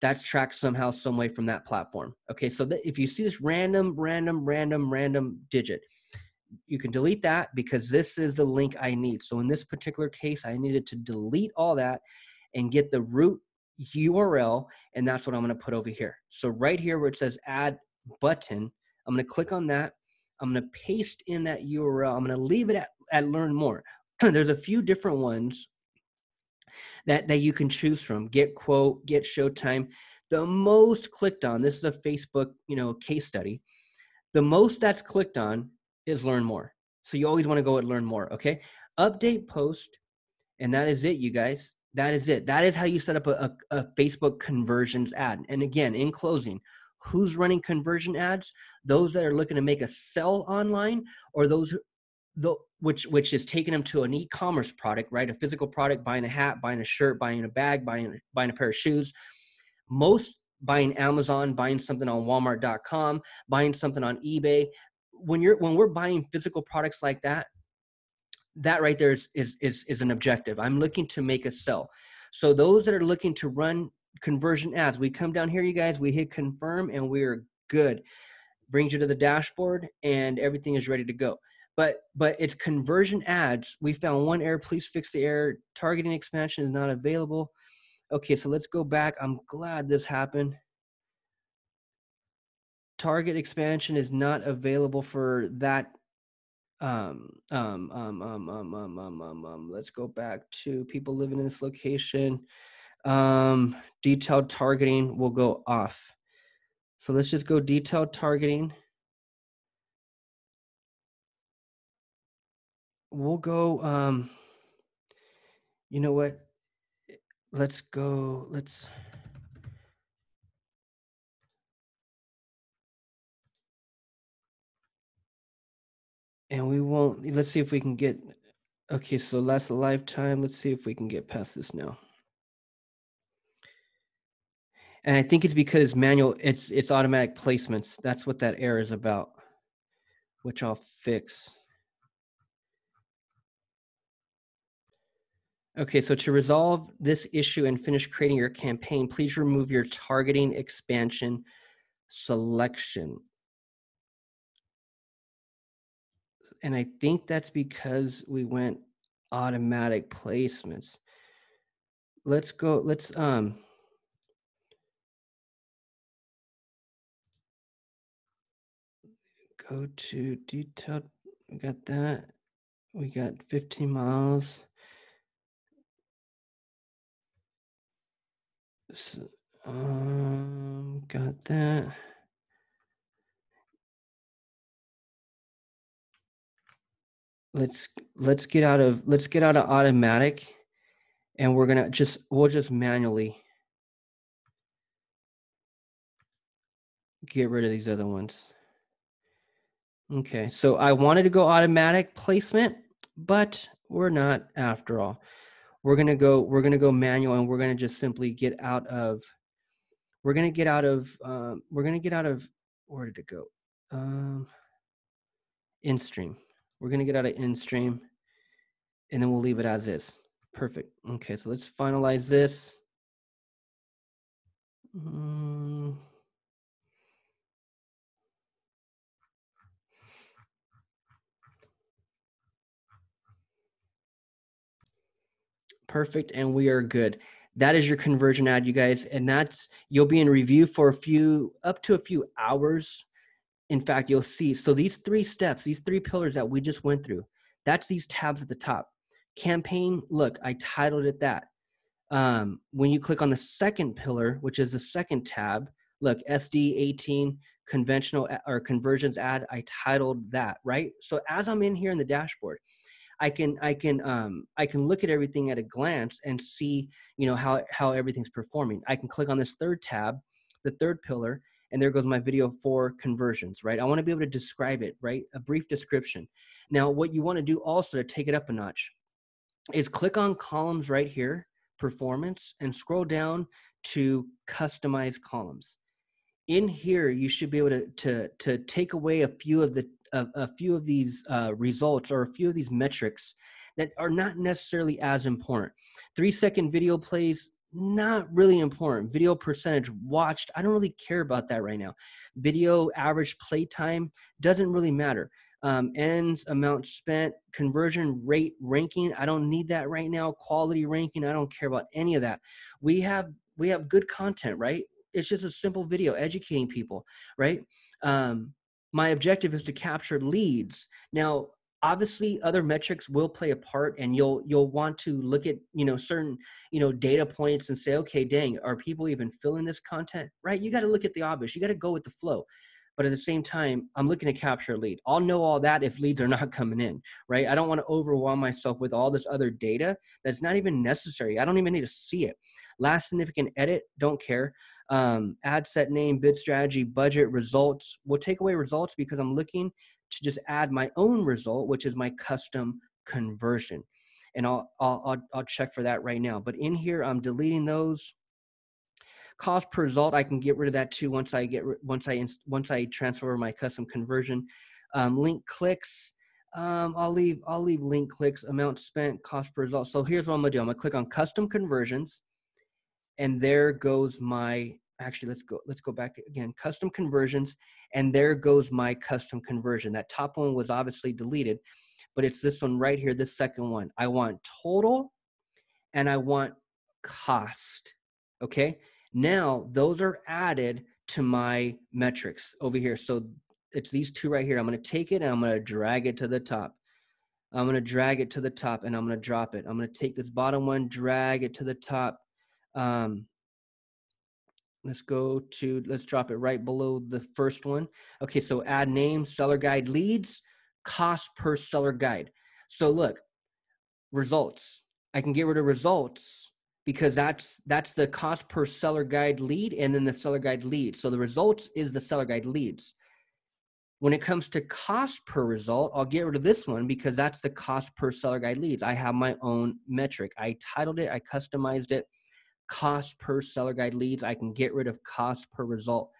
that's tracked somehow, some way from that platform. Okay, so that if you see this random, random, random, random digit, you can delete that because this is the link I need. So in this particular case, I needed to delete all that and get the root U R L, and that's what I'm gonna put over here. So right here where it says add button, I'm gonna click on that. I'm gonna paste in that U R L. I'm gonna leave it at, at learn more. There's a few different ones that, that you can choose from. Get quote, get showtime. The most clicked on, this is a Facebook, you know, case study. The most that's clicked on is learn more. So you always want to go at learn more, okay? Update post, and that is it, you guys. That is it. That is how you set up a, a, a Facebook conversions ad. And again, in closing, who's running conversion ads? Those that are looking to make a sell online, or those who, The, which which is taking them to an e-commerce product, right? A physical product, buying a hat, buying a shirt, buying a bag, buying, buying a pair of shoes. Most buying Amazon, buying something on walmart dot com, buying something on eBay. When you're when we're buying physical products like that, that right there is is is, is an objective. I'm looking to make a sell. So those that are looking to run conversion ads, we come down here, you guys, we hit confirm, and we are good. Brings you to the dashboard, and everything is ready to go. But, but it's conversion ads. We found one error. Please fix the error. Targeting expansion is not available. Okay, so let's go back. I'm glad this happened. Target expansion is not available for that. Um, um, um, um, um, um, um, um, um. Let's go back to people living in this location. Um, detailed targeting will go off. So let's just go detailed targeting. We'll go, um, you know what, let's go, let's, and we won't, let's see if we can get, okay, so last a lifetime, let's see if we can get past this now. And I think it's because manual, it's, it's automatic placements. That's what that error is about, which I'll fix. Okay, so to resolve this issue and finish creating your campaign, please remove your targeting expansion selection. And I think that's because we went automatic placements. Let's go, let's, um, go to detailed, we got that. We got fifteen miles. So, um, got that. Let's let's get out of let's get out of automatic, and we're gonna just we'll just manually get rid of these other ones. Okay, so I wanted to go automatic placement, but we're not after all. We're gonna go, we're gonna go manual, and we're gonna just simply get out of, we're gonna get out of, um, we're gonna get out of, where did it go? Um, InStream. We're gonna get out of InStream, and then we'll leave it as is. Perfect. Okay, so let's finalize this. Um, Perfect, and we are good. That is your conversion ad, you guys, and that's, you'll be in review for a few, up to a few hours. In fact, you'll see, so these three steps, these three pillars that we just went through, that's these tabs at the top. Campaign, look, I titled it that. Um, when you click on the second pillar, which is the second tab, look, S D eighteen, conventional or conversions ad, I titled that, right? So as I'm in here in the dashboard, I can I can um, I can look at everything at a glance and see, you know, how how everything's performing. I can click on this third tab, the third pillar, and there goes my video for conversions, right? I want to be able to describe it, right? A brief description. Now, what you want to do also to take it up a notch is click on columns right here, performance, and scroll down to customize columns. In here, you should be able to to to take away a few of the a few of these uh, results or a few of these metrics that are not necessarily as important. Three second video plays, not really important. Video percentage watched, I don't really care about that right now. Video average play time doesn't really matter. Um, ends, amount spent, conversion rate, ranking, I don't need that right now. Quality ranking, I don't care about any of that. We have, we have good content, right? It's just a simple video educating people, right? Um, My objective is to capture leads. Now, obviously, other metrics will play a part, and you'll you'll want to look at, you know, certain, you know, data points and say, okay, dang, are people even filling this content? Right? You got to look at the obvious. You got to go with the flow. But at the same time, I'm looking to capture a lead. I'll know all that if leads are not coming in, right? I don't want to overwhelm myself with all this other data that's not even necessary. I don't even need to see it. Last significant edit, don't care. Um, ad set name, bid strategy, budget, results. We'll take away results because I'm looking to just add my own result, which is my custom conversion. And I'll, I'll, I'll, I'll check for that right now. But in here, I'm deleting those. Cost per result, I can get rid of that too once I get once I once I transfer my custom conversion. Um, link clicks, um, I'll leave I'll leave link clicks, amount spent, cost per result. So here's what I'm gonna do. I'm gonna click on custom conversions, and there goes my actually let's go let's go back again custom conversions, and there goes my custom conversion. That top one was obviously deleted, but it's this one right here, this second one. I want total, and I want cost. Okay. Now, those are added to my metrics over here. So it's these two right here. I'm going to take it and I'm going to drag it to the top. I'm going to drag it to the top and I'm going to drop it. I'm going to take this bottom one, drag it to the top. Um, let's go to, let's drop it right below the first one. Okay, so add name, seller guide leads, cost per seller guide. So look, results. I can get rid of results, because that's that's the cost per seller guide lead and then the seller guide lead. So the results is the seller guide leads. When it comes to cost per result, I'll get rid of this one because that's the cost per seller guide leads. I have my own metric. I titled it, I customized it, cost per seller guide leads. I can get rid of cost per result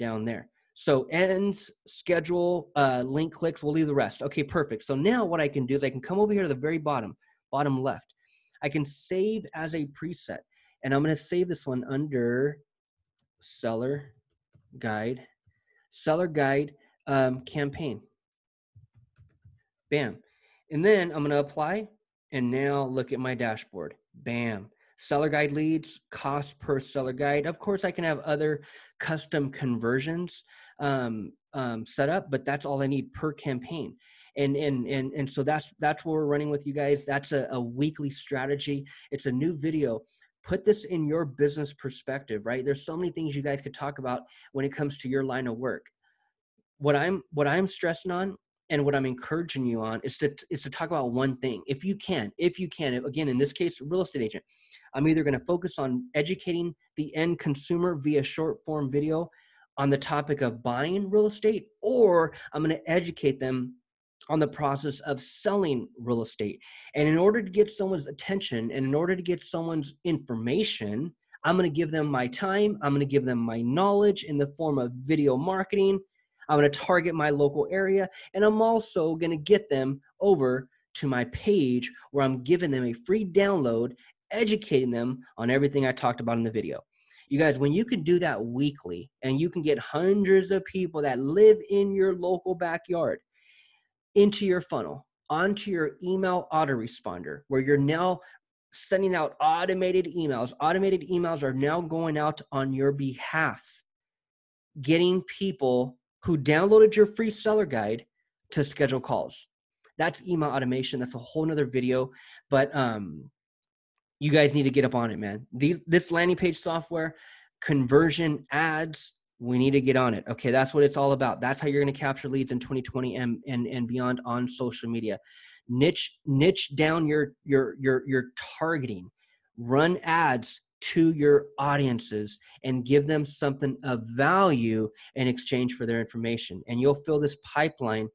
down there. So ends, schedule, uh, link clicks, we'll leave the rest. Okay, perfect. So now what I can do is I can come over here to the very bottom, bottom left. I can save as a preset, and I'm going to save this one under seller guide, seller guide um, campaign. Bam. And then I'm going to apply, and now look at my dashboard. Bam. Seller guide leads, cost per seller guide. Of course, I can have other custom conversions um, um, set up, but that's all I need per campaign. And, and, and, and so that's, that's what we're running with you guys. That's a, a weekly strategy. It's a new video. Put this in your business perspective, right? There's so many things you guys could talk about when it comes to your line of work. What I'm, what I'm stressing on and what I'm encouraging you on is to, is to talk about one thing. If you can, if you can, again, in this case, real estate agent, I'm either going to focus on educating the end consumer via short form video, on the topic of buying real estate, or I'm going to educate them on the process of selling real estate. And in order to get someone's attention and in order to get someone's information, I'm going to give them my time. I'm going to give them my knowledge in the form of video marketing. I'm going to target my local area, and I'm also going to get them over to my page where I'm giving them a free download, educating them on everything I talked about in the video. You guys, when you can do that weekly and you can get hundreds of people that live in your local backyard into your funnel, onto your email autoresponder, where you're now sending out automated emails. Automated emails are now going out on your behalf, getting people who downloaded your free seller guide to schedule calls. That's email automation. That's a whole nother video, but um, you guys need to get up on it, man. These, this landing page software, conversion ads, we need to get on it. Okay, that's what it's all about. That's how you're going to capture leads in twenty twenty and, and, and beyond on social media. Niche, niche down your, your, your, your targeting. Run ads to your audiences and give them something of value in exchange for their information. And you'll fill this pipeline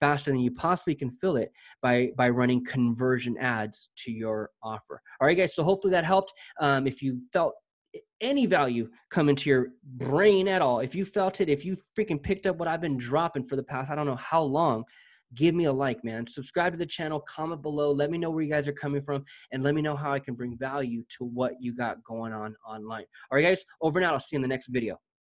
faster than you possibly can fill it by, by running conversion ads to your offer. All right, guys, so hopefully that helped. Um, if you felt any value come into your brain at all, if you felt it, if you freaking picked up what I've been dropping for the past, I don't know how long, give me a like, man. Subscribe to the channel, comment below. Let me know where you guys are coming from, and let me know how I can bring value to what you got going on online. All right, guys, over and out. I'll see you in the next video.